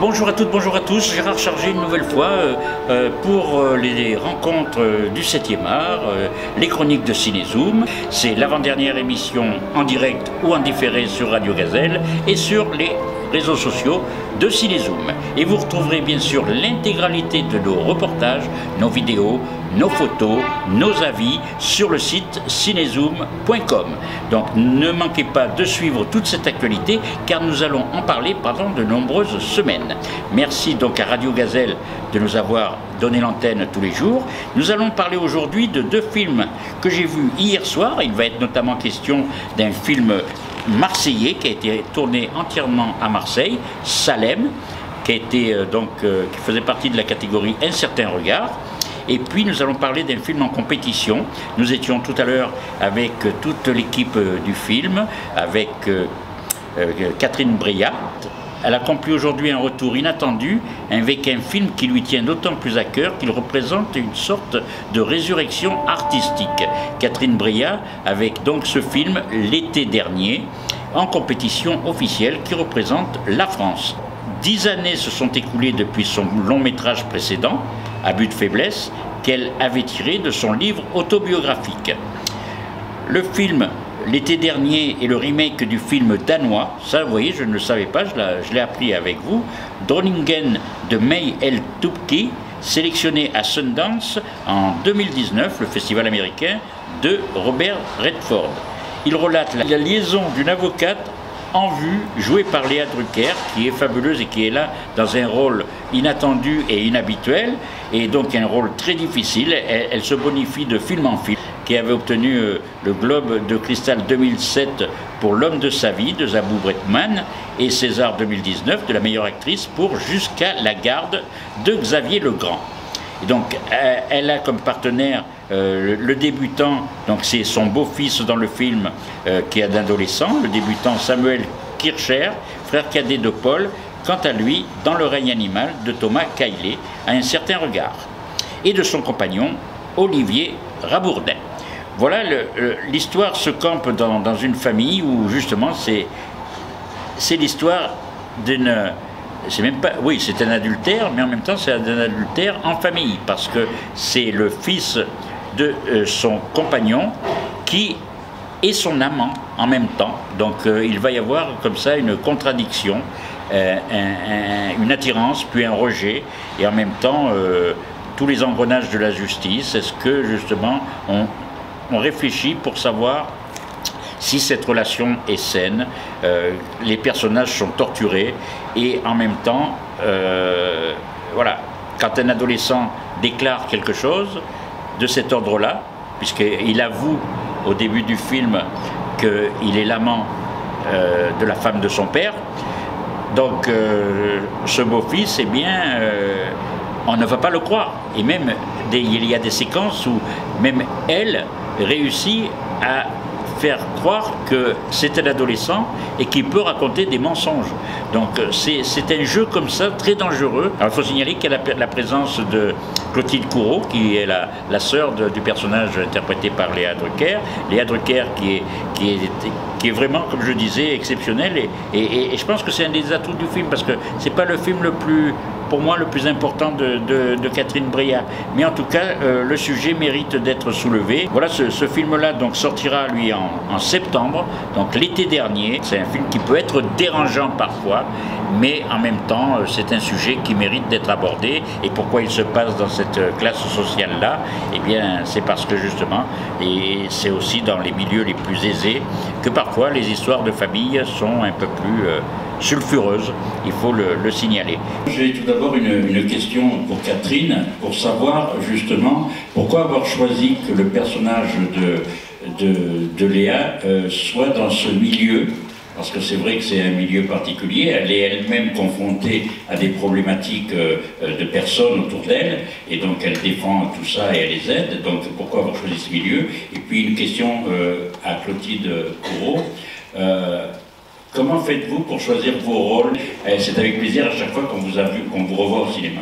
Bonjour à toutes, bonjour à tous, Gérard Chargé une nouvelle fois pour les rencontres du 7e art, les chroniques de Ciné Zoom. C'est l'avant-dernière émission en direct ou en différé sur Radio Gazelle et sur les réseaux sociaux de Ciné Zoom. Et vous retrouverez bien sûr l'intégralité de nos reportages, nos vidéos, nos photos, nos avis sur le site cinezoom.com. Donc ne manquez pas de suivre toute cette actualité car nous allons en parler pendant de nombreuses semaines. Merci donc à Radio Gazelle de nous avoir donné l'antenne tous les jours. Nous allons parler aujourd'hui de deux films que j'ai vus hier soir. Il va être notamment question d'un film marseillais qui a été tourné entièrement à Marseille, Salem, qui faisait partie de la catégorie Un Certain Regard. Et puis nous allons parler d'un film en compétition. Nous étions tout à l'heure avec toute l'équipe du film, avec Catherine Breillat. Elle a accompli aujourd'hui un retour inattendu, avec un film qui lui tient d'autant plus à cœur qu'il représente une sorte de résurrection artistique. Catherine Breillat avec donc ce film L'été dernier, en compétition officielle qui représente la France. 10 années se sont écoulées depuis son long métrage précédent, Abus de faiblesse, qu'elle avait tiré de son livre autobiographique. Le film L'été dernier est le remake du film danois, ça vous voyez, je ne le savais pas, je l'ai appris avec vous, Droningen de May L. Tupke, sélectionné à Sundance en 2019, le festival américain de Robert Redford. Il relate la liaison d'une avocate en vue, jouée par Léa Drucker, qui est fabuleuse et qui est là dans un rôle inattendu et inhabituel, et donc un rôle très difficile. Elle se bonifie de film en film, qui avait obtenu le Globe de Cristal 2007 pour L'Homme de sa Vie de Zabou Breitman, et César 2019 de la meilleure actrice pour Jusqu'à la Garde de Xavier Legrand. Et donc, elle a comme partenaire le débutant, donc c'est son beau-fils dans le film qui est un adolescent, le débutant Samuel Kircher, frère cadet de Paul, quant à lui, dans Le règne animal de Thomas Cailley, à un certain regard, et de son compagnon Olivier Rabourdin. Voilà, l'histoire se campe dans une famille où justement c'est l'histoire d'une... C'est même pas, oui, c'est un adultère, mais en même temps c'est un adultère en famille, parce que c'est le fils de son compagnon qui est son amant en même temps. Donc il va y avoir comme ça une contradiction, une attirance, puis un rejet, et en même temps tous les engrenages de la justice. Est-ce que justement on réfléchit pour savoir si cette relation est saine, les personnages sont torturés et en même temps, voilà, quand un adolescent déclare quelque chose de cet ordre-là, puisqu'il avoue au début du film qu'il est l'amant de la femme de son père, donc ce beau-fils, eh bien, on ne va pas le croire. Et même, il y a des séquences où même elle réussit à faire croire que c'est un adolescent et qu'il peut raconter des mensonges. Donc c'est un jeu comme ça très dangereux. Alors il faut signaler qu'il y a la présence de Clotilde Courau, qui est la sœur du personnage interprété par Léa Drucker. Léa Drucker qui est vraiment, comme je disais, exceptionnelle, et je pense que c'est un des atouts du film, parce que c'est pas le film le plus, pour moi, le plus important de Catherine Breillat. Mais en tout cas, le sujet mérite d'être soulevé. Voilà, ce film-là donc sortira, lui, en septembre, donc l'été dernier. C'est un film qui peut être dérangeant parfois, mais en même temps, c'est un sujet qui mérite d'être abordé. Et pourquoi il se passe dans cette classe sociale-là? Eh bien, c'est parce que, justement, et c'est aussi dans les milieux les plus aisés que parfois les histoires de famille sont un peu plus... sulfureuse, il faut le signaler. J'ai tout d'abord une question pour Catherine, pour savoir justement pourquoi avoir choisi que le personnage de Léa soit dans ce milieu, parce que c'est vrai que c'est un milieu particulier, elle est elle-même confrontée à des problématiques de personnes autour d'elle, et donc elle défend tout ça et elle les aide, donc pourquoi avoir choisi ce milieu? Et puis une question à Clotilde Courau. Comment faites-vous pour choisir vos rôles? C'est avec plaisir à chaque fois qu'on vous revoit au cinéma.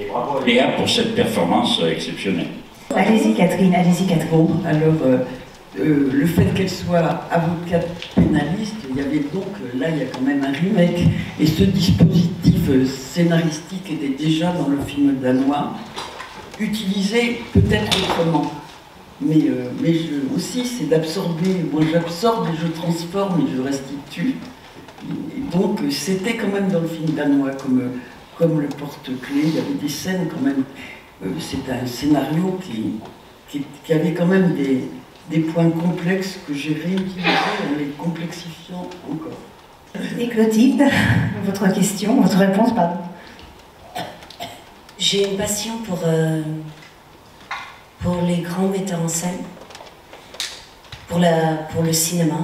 Et bravo à Léa pour cette performance exceptionnelle. Allez-y Catherine. Alors, le fait qu'elle soit avocate pénaliste, il y avait donc, là il y a quand même un remake, et ce dispositif scénaristique était déjà dans le film danois, utilisé peut-être autrement. Mais aussi, c'est d'absorber, moi j'absorbe et je transforme et je restitue. Et donc c'était quand même dans le film danois comme le porte-clé, il y avait des scènes quand même, c'est un scénario qui avait quand même des points complexes que j'ai réutilisés en les complexifiant encore. Et Clotilde, votre question, votre réponse, pardon. J'ai une passion pour les grands metteurs en scène, pour le cinéma.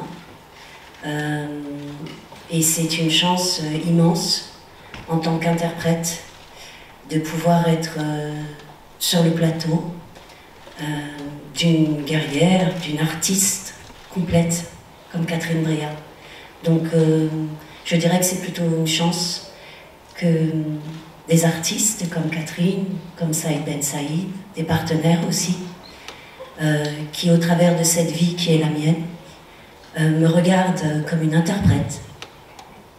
Et c'est une chance immense, en tant qu'interprète, de pouvoir être sur le plateau d'une guerrière, d'une artiste complète, comme Catherine Breillat. Donc je dirais que c'est plutôt une chance que des artistes comme Catherine, comme Saïd Ben Saïd, des partenaires aussi, qui au travers de cette vie qui est la mienne, me regardent comme une interprète,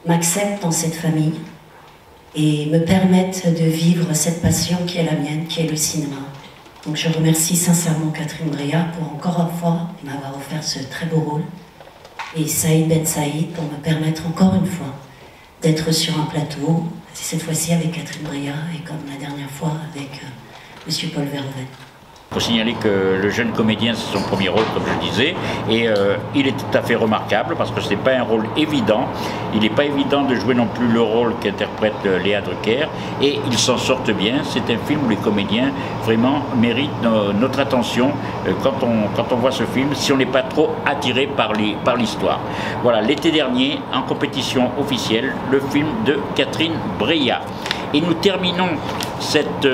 m'acceptent dans cette famille et me permettent de vivre cette passion qui est la mienne, qui est le cinéma. Donc je remercie sincèrement Catherine Breillat pour encore une fois m'avoir offert ce très beau rôle et Saïd Ben Saïd pour me permettre encore une fois d'être sur un plateau, cette fois-ci avec Catherine Breillat et comme la dernière fois avec Monsieur Paul Verhoeven. Il faut signaler que le jeune comédien, c'est son premier rôle, comme je disais, et il est tout à fait remarquable parce que ce n'est pas un rôle évident. Il n'est pas évident de jouer non plus le rôle qu'interprète Léa Drucker, et ils s'en sortent bien. C'est un film où les comédiens vraiment méritent notre attention quand on voit ce film, si on n'est pas trop attiré par l'histoire. Voilà, l'été dernier, en compétition officielle, le film de Catherine Breillat. Et nous terminons cette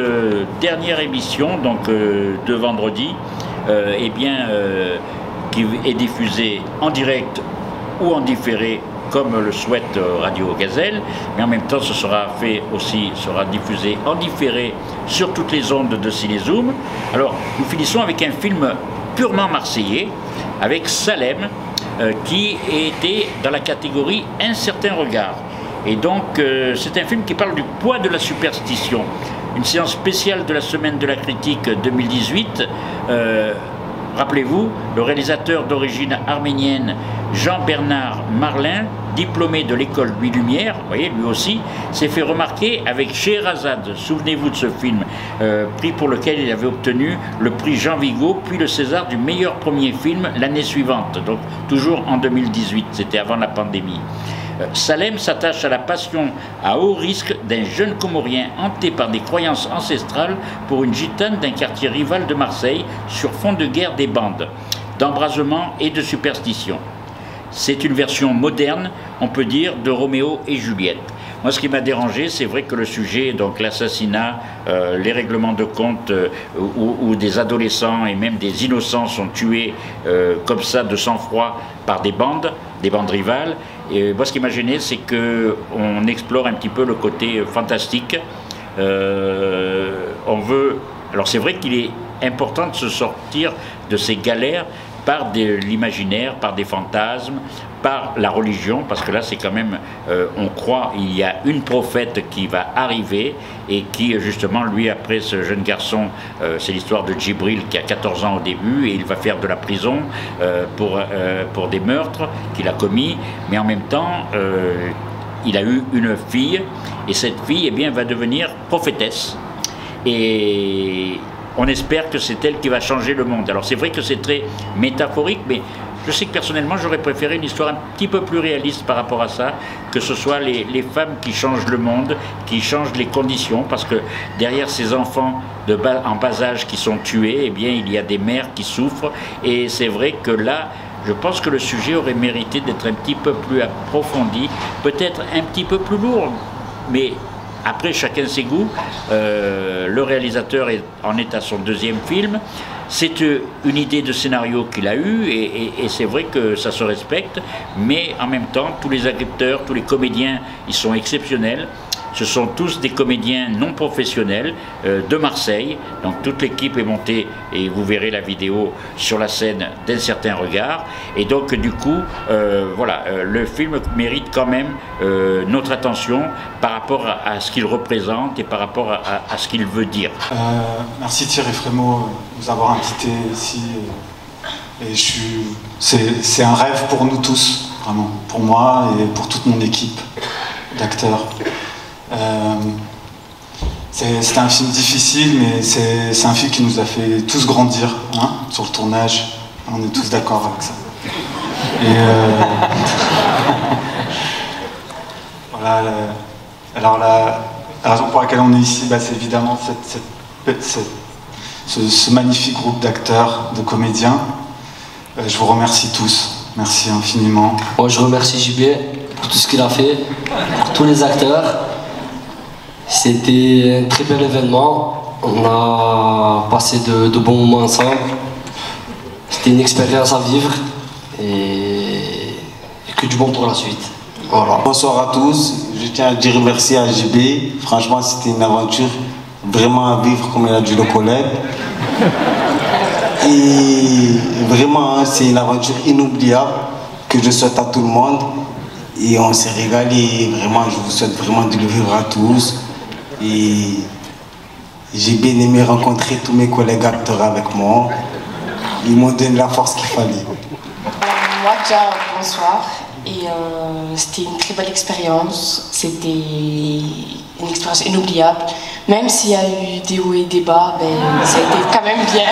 dernière émission, donc de vendredi, qui est diffusée en direct ou en différé, comme le souhaite Radio Gazelle, mais en même temps ce sera fait aussi, sera diffusé en différé sur toutes les ondes de Ciné Zoom. Alors nous finissons avec un film purement marseillais, avec Salem, qui était dans la catégorie Un Certain Regard. Et donc, c'est un film qui parle du poids de la superstition. Une séance spéciale de la Semaine de la Critique 2018. Rappelez-vous, le réalisateur d'origine arménienne Jean-Bernard Marlin, diplômé de l'école Louis Lumière, vous voyez, lui aussi, s'est fait remarquer avec Shéhérazade. Souvenez-vous de ce film, prix pour lequel il avait obtenu le prix Jean Vigo, puis le César du meilleur premier film l'année suivante, donc toujours en 2018, c'était avant la pandémie. Salem s'attache à la passion à haut risque d'un jeune Comorien hanté par des croyances ancestrales pour une gitane d'un quartier rival de Marseille sur fond de guerre des bandes, d'embrasement et de superstition. C'est une version moderne, on peut dire, de Roméo et Juliette. Moi, ce qui m'a dérangé, c'est vrai que le sujet, donc l'assassinat, les règlements de compte où des adolescents et même des innocents sont tués comme ça de sang-froid par des bandes rivales. Et moi, ce qui m'a gêné, c'est qu'on explore un petit peu le côté fantastique. On veut... Alors, c'est vrai qu'il est important de se sortir de ces galères par de l'imaginaire, par des fantasmes, par la religion, parce que là c'est quand même, on croit, il y a une prophète qui va arriver et qui justement, lui, après ce jeune garçon, c'est l'histoire de Djibril qui a 14 ans au début et il va faire de la prison pour des meurtres qu'il a commis, mais en même temps, il a eu une fille et cette fille, eh bien, va devenir prophétesse. Et on espère que c'est elle qui va changer le monde. Alors c'est vrai que c'est très métaphorique, mais je sais que personnellement j'aurais préféré une histoire un petit peu plus réaliste par rapport à ça, que ce soit les femmes qui changent le monde, qui changent les conditions, parce que derrière ces enfants en bas âge qui sont tués, eh bien il y a des mères qui souffrent, et c'est vrai que là, je pense que le sujet aurait mérité d'être un petit peu plus approfondi, peut-être un petit peu plus lourd, mais... Après, chacun ses goûts, le réalisateur en est à son deuxième film. C'est une idée de scénario qu'il a eue et c'est vrai que ça se respecte, mais en même temps, tous les acteurs, tous les comédiens, ils sont exceptionnels. Ce sont tous des comédiens non professionnels de Marseille. Donc toute l'équipe est montée, et vous verrez la vidéo sur la scène d'Un Certain Regard. Et donc du coup, voilà, le film mérite quand même notre attention par rapport à ce qu'il représente et par rapport à ce qu'il veut dire. Merci Thierry Frémaux de nous avoir invités ici. Et c'est un rêve pour nous tous, vraiment, pour moi et pour toute mon équipe d'acteurs. C'est un film difficile, mais c'est un film qui nous a fait tous grandir, hein, sur le tournage. On est tous d'accord avec ça. Et voilà, alors la raison pour laquelle on est ici, bah, c'est évidemment ce magnifique groupe d'acteurs, de comédiens. Je vous remercie tous, merci infiniment. Moi, je remercie JB pour tout ce qu'il a fait, pour tous les acteurs. C'était un très bel événement, on a passé de bons moments ensemble. C'était une expérience à vivre et que du bon pour la suite. Voilà. Bonsoir à tous, je tiens à dire merci à JB. Franchement, c'était une aventure vraiment à vivre, comme il a dit le collègue. Et vraiment, c'est une aventure inoubliable que je souhaite à tout le monde. Et on s'est régalé. Vraiment, je vous souhaite vraiment de le vivre à tous. Et j'ai bien aimé rencontrer tous mes collègues acteurs avec moi. Ils m'ont donné la force qu'il fallait. Moi, déjà, bonsoir. Et c'était une très belle expérience. C'était une expérience inoubliable. Même s'il y a eu des hauts et des bas, ben, ça a été quand même bien.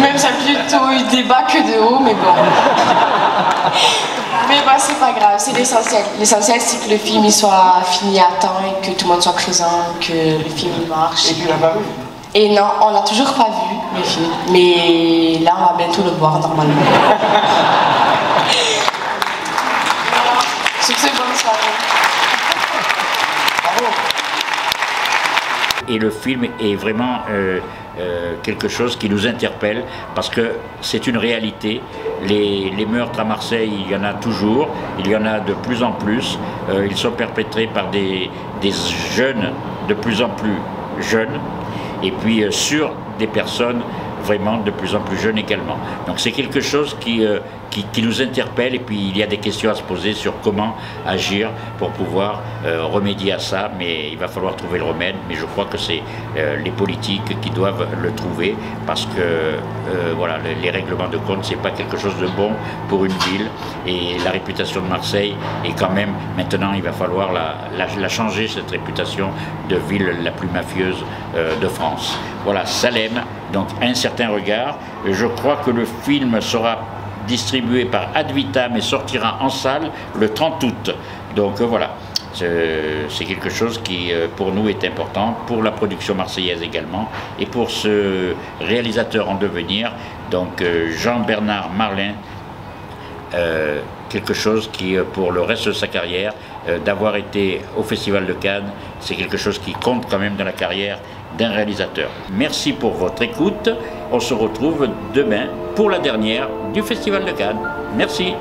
Même ça a plutôt eu des bas que de hauts, mais bon. Mais bah, c'est pas grave, c'est l'essentiel. L'essentiel, c'est que le film il soit fini à temps et que tout le monde soit présent, que le film marche. Et tu l'as pas vu? Et non, on l'a toujours pas vu, le film. Mais là, on va bientôt le voir, normalement. Voilà. Succès, bonne soirée. Bravo. Et le film est vraiment quelque chose qui nous interpelle, parce que c'est une réalité. Les meurtres à Marseille, il y en a toujours, il y en a de plus en plus. Ils sont perpétrés par des jeunes, de plus en plus jeunes, et puis sur des personnes vraiment de plus en plus jeunes également. Donc c'est quelque chose qui nous interpelle, et puis il y a des questions à se poser sur comment agir pour pouvoir remédier à ça, mais il va falloir trouver le remède, mais je crois que c'est les politiques qui doivent le trouver, parce que voilà, les règlements de compte, c'est pas quelque chose de bon pour une ville, et la réputation de Marseille est quand même, maintenant il va falloir la changer, cette réputation de ville la plus mafieuse de France. Voilà, Salem, donc Un Certain Regard, je crois que le film sera distribué par Ad Vitam et sortira en salle le 30 août. Donc voilà, c'est quelque chose qui pour nous est important, pour la production marseillaise également, et pour ce réalisateur en devenir, donc Jean-Bernard Marlin, quelque chose qui pour le reste de sa carrière, d'avoir été au Festival de Cannes, c'est quelque chose qui compte quand même dans la carrière d'un réalisateur. Merci pour votre écoute, on se retrouve demain pour la dernière du Festival de Cannes. Merci.